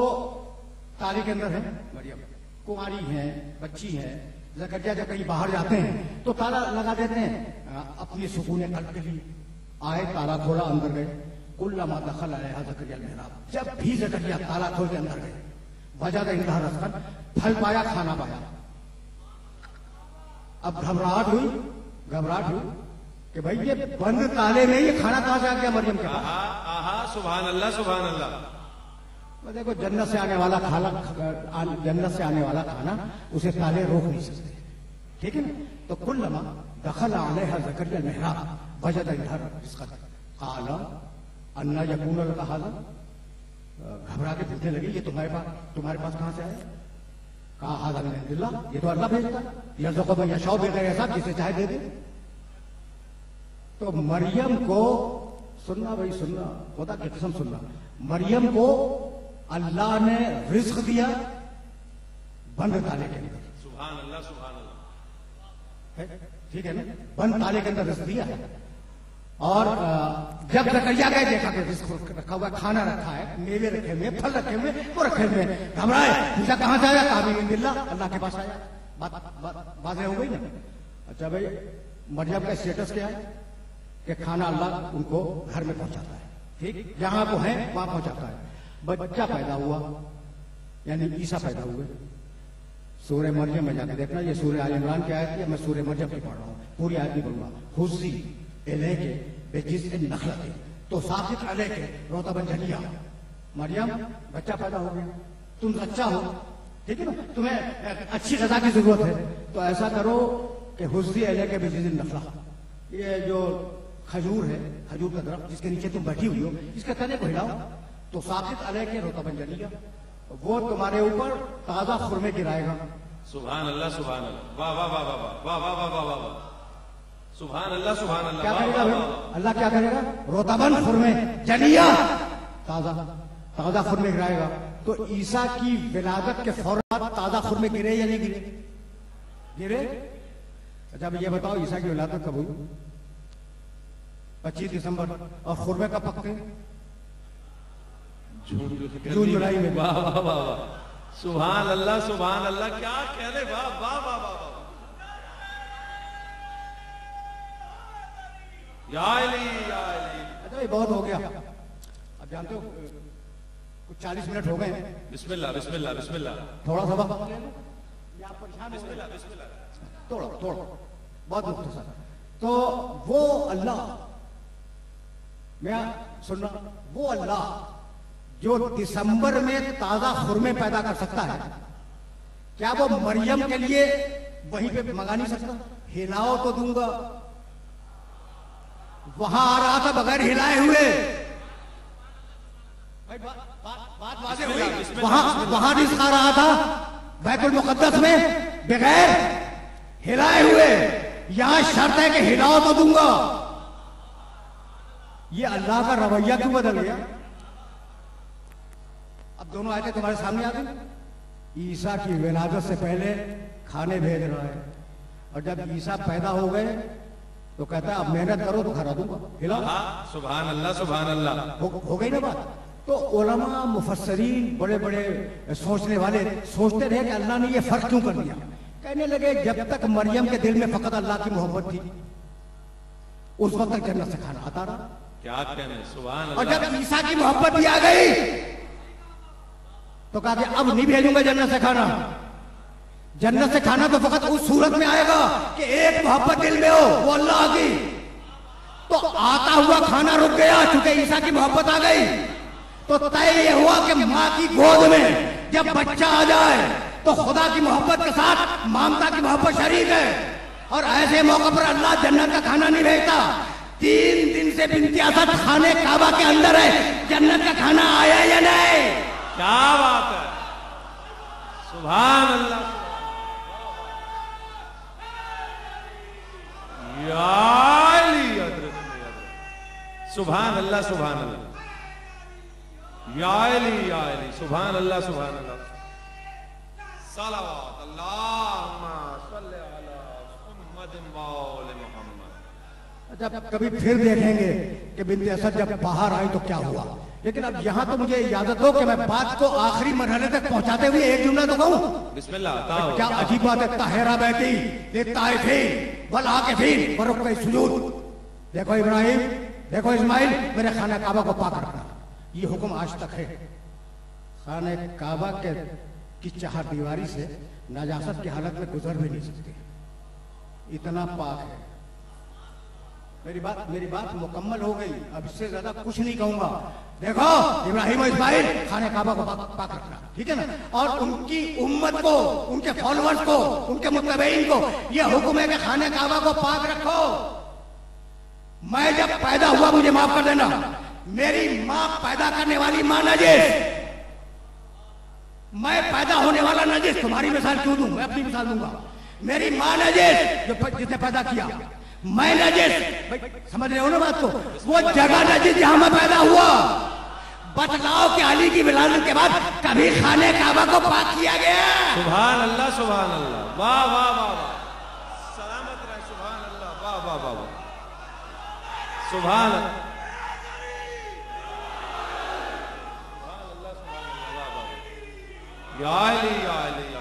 ताले के अंदर है मरियम, कुंवारी है, बच्ची है। जकरिया जब कहीं बाहर जाते हैं तो ताला लगा देते हैं अपनी सुकून कल्ब के लिए। आए, ताला थोड़ा अंदर गए, कुल्लमा दखल आया जकरिया मेहराब, जब भी जकरिया ताला थोड़े अंदर गए, वजह इंतहा रसकन, फल पाया खाना पाया। अब घबराहट हुई, घबराहट हुई कि भाई ये बंद ताले में ये खाना कहां से आ गया मरियम के पास? आहा आहा, सुभान अल्लाह, सुभान अल्लाह। तो देखो, जन्नत से आने वाला खाना, जन्नत से आने वाला खाना उसे ताले रोक नहीं सकते, ठीक है ना। तो कुल्लमा दखल अलैहा ज़करिया मेहराब वजद इंदहा रिज़्क़न क़ाल अन्ना यकून लका हाज़ा। घबरा के पूछने लगी, ये तुम्हारे पास तुम्हारे पास कहां से आया? कहा हाज़ा मिन इंदिल्लाह, ये तो अल्लाह भेजता है, यरज़ुक़ु मन यशाउ बिग़ैरि हिसाब, जिसे चाहे दे दे। तो मरियम को सुनना भाई सुनना, खुदा की कसम सुनना, मरियम को अल्लाह ने रिज़्क़ दिया बंद ताले के अंदर। सुभान अल्लाह, सुभान अल्लाह, ठीक है ना। बंद ताले के अंदर रिज़्क़ दिया है। और जब जकरिया गए, देखा कि रिज़्क़ रखा हुआ, खाना रखा है, मेवे रखे हुए, फल रखे हुए, वो रखे हुए, घबराए, पूछा कहां से आया? कहा मिन इंदिल्लाह, अल्लाह के पास आया। बात वाज़ेह हो गई ना। अच्छा भाई, मरियम का स्टेटस क्या है कि खाना अल्लाह उनको घर में पहुंचाता है, ठीक, जहां वो है वहां पहुंचाता है। बच्चा पैदा हुआ, यानी ईसा पैदा हुए। सूर्य मरियम में जाकर देखना, ये सूर्य आल इमरान की आयत है, मैं सूर्य मरियम की पढ़ रहा हूँ, पूरी आयत नहीं बोलूंगा। हुज्जी इलैके बिजिज़्इ नख़लति तुसाक़ित अलैके रुतबन जनिय्या। मरियम, बच्चा पैदा हो गया, तुम सच्चा हो, ठीक है ना, तुम्हें अच्छी ग़िज़ा की जरूरत है, तो ऐसा करो कि हुज्जी इलैके बिजिज़्इ नख़ला, ये जो खजूर है, खजूर का दरख्त जिसके नीचे तुम बैठी हुई हो, इसके तने को हिलाओ, तो साबित अलग के रोताबन जनिया, वो तुम्हारे ऊपर ताजा खुरमे गिराएगा। सुभान अल्लाह, सुभान अल्लाह, वाह वाह वाह वाह वाह वाह वाह वाह, सुभान अल्लाह, सुभान अल्लाह। क्या करेगा भाई अल्लाह? क्या करेगा? रोताबन खुरमे जनिया, ताजा ताजा खुरमे गिराएगा। तो ईसा की विलादत के फौरन ताजा खुरमे गिरे या नहीं गिरे? गिरे। अच्छा अब ये बताओ, ईसा की विलादत कब हुई? पच्चीस दिसंबर। और खुरमे का पकते जून जुलाई में। वाह वाह वाह वाह, सुभान अल्लाह, सुभान अल्लाह, क्या कह रहे, वाह वाह वाह वाह। अच्छा ये बहुत हो गया, अब जानते हो कुछ चालीस मिनट हो गए। बिस्मिल्लाह बिस्मिल्लाह बिस्मिल्लाह, थोड़ा सा बात थोड़ा थोड़ा बहुत बहुत। तो वो अल्लाह, मैं सुनना, वो अल्लाह जो दिसंबर में ताजा खुरमे पैदा कर सकता है, क्या वो मरियम के लिए वहीं पे मंगा नहीं सकता? हिलाओ तो दूंगा, वहां आ रहा था बगैर हिलाए हुए, वहां वहां रिज़्क़ आ रहा था बैतुल मुक़द्दस में बगैर हिलाए हुए, यहां शर्त है कि हिलाओ तो दूंगा। ये अल्लाह का रवैया क्यों बदल गया? अब दोनों आयतें तुम्हारे सामने आ गई। ईसा की विलादत से पहले खाने भेज रहा है, और जब ईसा पैदा हो गए तो कहता है अब मेहनत करो तो खरा दूंगा, हिलाओ। सुभान अल्लाह, सुभान अल्लाह, हो गई ना बात। तो उलमा मुफस्सरीन, बड़े बड़े सोचने वाले सोचते रहे कि अल्लाह ने ये फर्क क्यों कर दिया। कहने लगे जब तक मरियम के दिल में फकत अल्लाह की मोहब्बत थी, उस वक्त तक जन्नत से खाना आता रहा। क्या कहने, सुभान अल्लाह। और जब ईसा की मोहब्बत भी आ गई तो कहा कि अब नहीं भेजूंगा जन्नत से खाना। जन्नत से खाना तो फकत उस सूरत में आएगा कि एक मोहब्बत दिल में हो, वो अल्लाह की। तो आता हुआ खाना रुक गया चूंकि ईसा की मोहब्बत आ गई। तो तय ये हुआ कि माँ की गोद में जब बच्चा आ जाए तो खुदा की मोहब्बत के साथ मामता की मोहब्बत शरीक है, और ऐसे मौके पर अल्लाह जन्नत का खाना नहीं भेजता। तीन दिन से बिनती आसद खाने काबा के अंदर है, जन्नत का खाना आया या नहीं? क्या बात है, सुभान अल्लाह, सुभान अल्लाह सुभान अल्लाह या अली या अली सुभान अल्लाह सुभान अल्लाह सलावत अल्लाहुम्मा सल्ली अला मुहम्मद व आले मुहम्मद। जब कभी फिर देखेंगे कि बिन्ते असद जब बाहर आई तो क्या हुआ, लेकिन अब यहाँ तो मुझे इजाजत दो कि मैं बात को आखिरी मरहले तक पहुंचाते हुए एक जुमला तो कहूँ। बिस्मिल्लाह। क्या अजीब बात है। ताहिरा बैती देखो इब्राहिम देखो इस्माइल, मेरे खाना काबा को पाक रखना, ये हुक्म आज तक है। खाना काबा के की चार दीवारी से नजासत की हालत में गुजर भी नहीं सकते, इतना पाक है। मेरी बात मेरी बात मुकम्मल हो गई, अब इससे ज्यादा कुछ नहीं कहूंगा। देखो इब्राहिम और इस्माइल खाने काबा को पाक रखना, ठीक है ना, और उनकी उम्मत को, उनके फॉलोअर्स को, उनके मुत्तबईन को यह हुक्म है कि खाने काबा को पाक रखो। मैं जब पैदा हुआ, मुझे माफ कर देना, मेरी माँ पैदा करने वाली माँ नजिस, मैं पैदा होने वाला नजिस। तुम्हारी मिसाल क्यों दूं, मैं अपनी मिसाल दूंगा। मेरी माँ नजिस जो जिसने पैदा किया, मैं नजिस, समझ रहे हो ना बात को, वो जगह नजिस जहां मैं पैदा हुआ। बतलाओ कि अली की विलादत के बाद कभी खाने काबा को पाक किया गया? सुभान अल्लाह सुभान अल्लाह, वाह वाह वाह, सलामत रहे। सुभान अल्लाह, वाह वाह वाह, सुभान अल्लाह सुभान अल्लाह, वाह वाह, या अली या अली या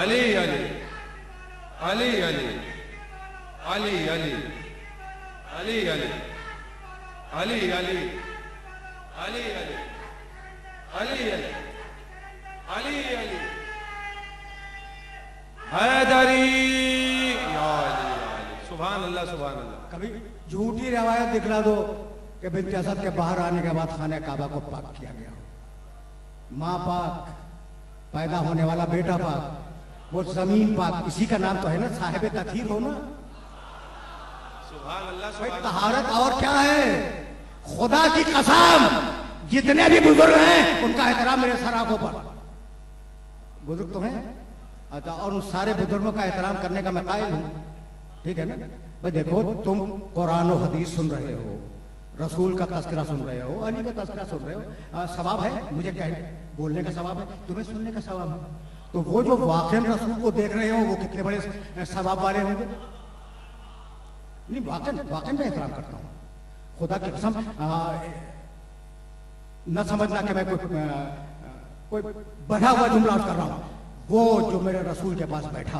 अली। अली अली अली अली अली अली अली अली अली अली अली अली अली अली हैदरी। सुभान अल्लाह सुभान अल्लाह। कभी झूठी रिवायत दिखला दो कि बिन्ते असद के बाहर आने के बाद खाने काबा को पाक किया गया हो। माँ पाक, पैदा होने वाला बेटा पाक, वो जमीन पाक, इसी का नाम तो है ना साहिब तथीर हो ना। सुभान अल्लाह सुभान। तहारत और क्या है? खुदा की कसम, जितने भी बुजुर्ग हैं उनका एहतराम मेरे सर आंखों पर, बुजुर्ग तो हैं अच्छा, और उन सारे बुजुर्गों का एहतराम करने का मैं कायल हूँ, ठीक है ना। भाई देखो, तुम कुरान और हदीस सुन रहे हो, रसूल का तस्करा सुन रहे हो, अली का तस्करा सुन रहे हो, सवाब है मुझे कह बोलने का, सवाब है तुम्हें सुनने का, सवाब है। तो वो जो वाक़िअन रसूल को देख रहे हो वो कितने बड़े सवाब वाले होंगे। नहीं, वाक़िअन वाक़िअन मैं एहतराम करता हूँ, खुदा की कसम। न समझना कि मैं कोई कोई बढ़ा हुआ जुमला कर रहा हूँ। वो जो मेरे रसूल के पास बैठा,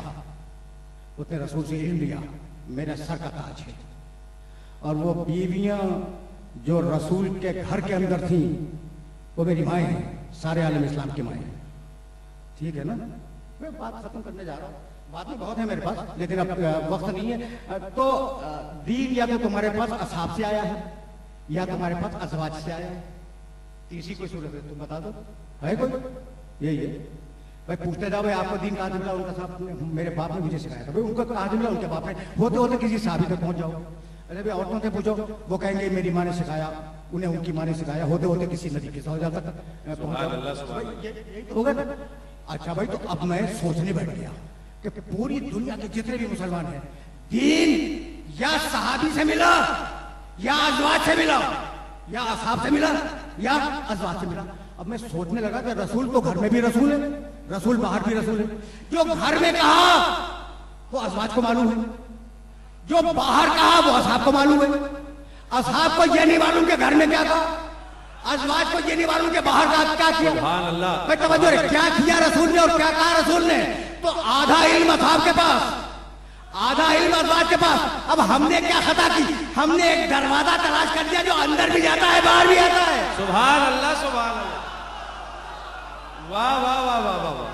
उसने रसूल से इल्म लिया, मेरे सर का ताज है। और वो बीवियाँ जो रसूल के घर के अंदर थीं, वो मेरी माएँ हैं, सारे आलम इस्लाम की माएँ हैं, ठीक है ना। मैं बात खत्म करने जा रहा हूँ, बात में बहुत है मेरे पास, लेकिन अब वक्त नहीं है। तो दीन या तो तुम्हारे पास असहाब से आया है या तुम्हारे पास अजवाज से आया है, तीसरी कोई सूरत है, तुम बता दो है कोई? यही है भाई, पूछते जाओ भाई आपको दीन कहा जुमला, उनका साहब मेरे बाप ने मुझे सिखाया था भाई, उनका कहा जुमला उनके बाप ने, होते होते किसी साहब तक पहुंच जाओ। अरे भाई औरतों से पूछो, वो कहेंगे मेरी माँ ने सिखाया, उन्हें उनकी माँ ने सिखाया, होते होते किसी नदी के सौदा तक होगा। अच्छा भाई, तो अब मैं सोचने बैठ गया कि पूरी दुनिया के जितने भी मुसलमान हैं, दीन या सहाबी से मिला या अजवाज से मिला या असहाब से मिला या अजवाज से मिला। अब मैं सोचने लगा कि रसूल तो घर में भी रसूल है, रसूल बाहर भी रसूल है। जो घर में कहा वो अजवाज को मालूम है, जो बाहर कहा वो असहाब को मालूम है। असहाब को यह नहीं मालूम कि घर में क्या कहा, अज़वाज को ये नहीं मालूम के बाहर का क्या किया। सुभान अल्लाह। मैं तवज्जो है, क्या किया रसूल ने और क्या कहा रसूल ने। तो आधा इल्म असहाब के पास, आधा इल्म अज़वाज के पास। अब हमने क्या खता की, हमने एक दरवाजा तलाश कर दिया जो अंदर भी जाता है बाहर भी आता है। सुभान अल्लाह सुभान अल्लाह, वाह वाह वाह वाह वाह वाह,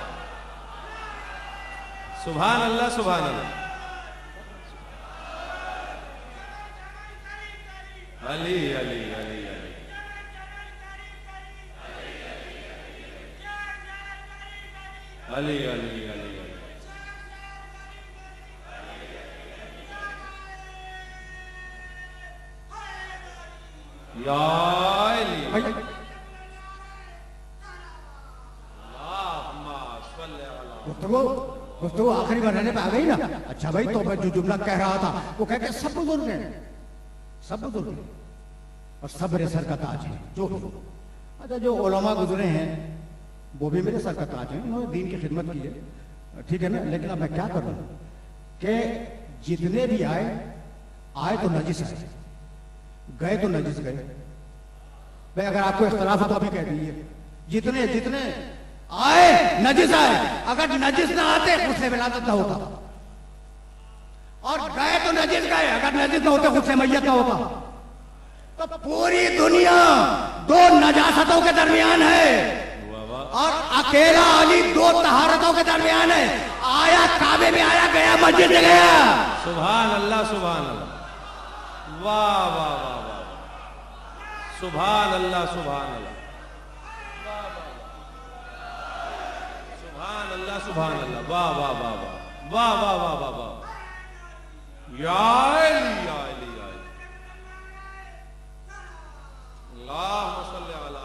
सुभान अल्लाह सुभान अल्लाह। अली अली अली अली अली अली अली या अली। गुफ्तगू गुफ्तगू आखिरी मरहले पे आ गई ना। अच्छा भाई, तो मैं जो जुमला कह रहा था वो कह के सब बुजुर्ग हैं, सब बुजुर्ग हैं और सबरे सर का ताज है जो। अच्छा, जो उलमा गुजरे हैं वो भी मेरे सर का ताज है, उन्होंने दीन की खिदमत की है, ठीक है ना। लेकिन अब मैं क्या कर रहा हूँ कि जितने भी आए आए तो नजिस आए, गए तो नजिस गए। भाई अगर आपको इख्तलाफ हो तो अभी कह दीजिए, जितने जितने आए नजिस आए, अगर नजिस ना आते उससे विलादत ना होता, और गए तो नजिस गए, अगर नजिस ना होते उससे मैयत ना होता। तो पूरी दुनिया दो नजासतों के दरमियान है और अकेला अली दो तहारतों के दरमियान है। आया काबे में आया, गया मस्जिद में गया। सुभान अल्लाह, सुभान अल्लाह, वाह वाह वाह वाह, सुभान अल्लाह, सुभान अल्लाह, सुभान अल्लाह, सुभान अल्लाह, वाह वाह वाह वाह वाह वाह वाह वाह वाह, या अली या अली या अली, अल्लाहुम्मा सल्ली अला।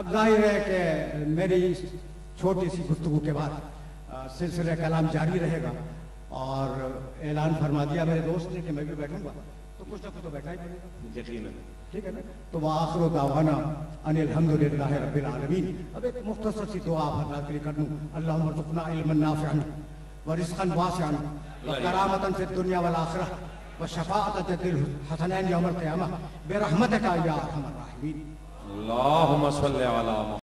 अब जाहिर है कि मेरी छोटी सी गुफ्तगू के बाद सिलसिले कलाम जारी रहेगा और ऐलान फरमा दिया मेरे दोस्त ने कि मैं भी बैठूंगा, तो कुछ ना कुछ तो बैठा ही पड़ेगा, यकीनन, ठीक है ना। तो वह आखिर दावाना अनिल हम्दुलिल्लाह रब्बिल आलमीन। अब एक मुख्तसर सी दुआ आप हज़रात के लिए कर दूँ। अल्लाहुम्मा रज़्क़ना इल्मन नाफ़िअन व रिज़्क़न वासिअन व करामतन फ़िद दुनिया वल आखिरह व शफ़ाअतन लिल हसनैन यौमल क़ियामह बिरहमतिका या अरहमर राहिमीन। Allahumma salli ala Muhammad।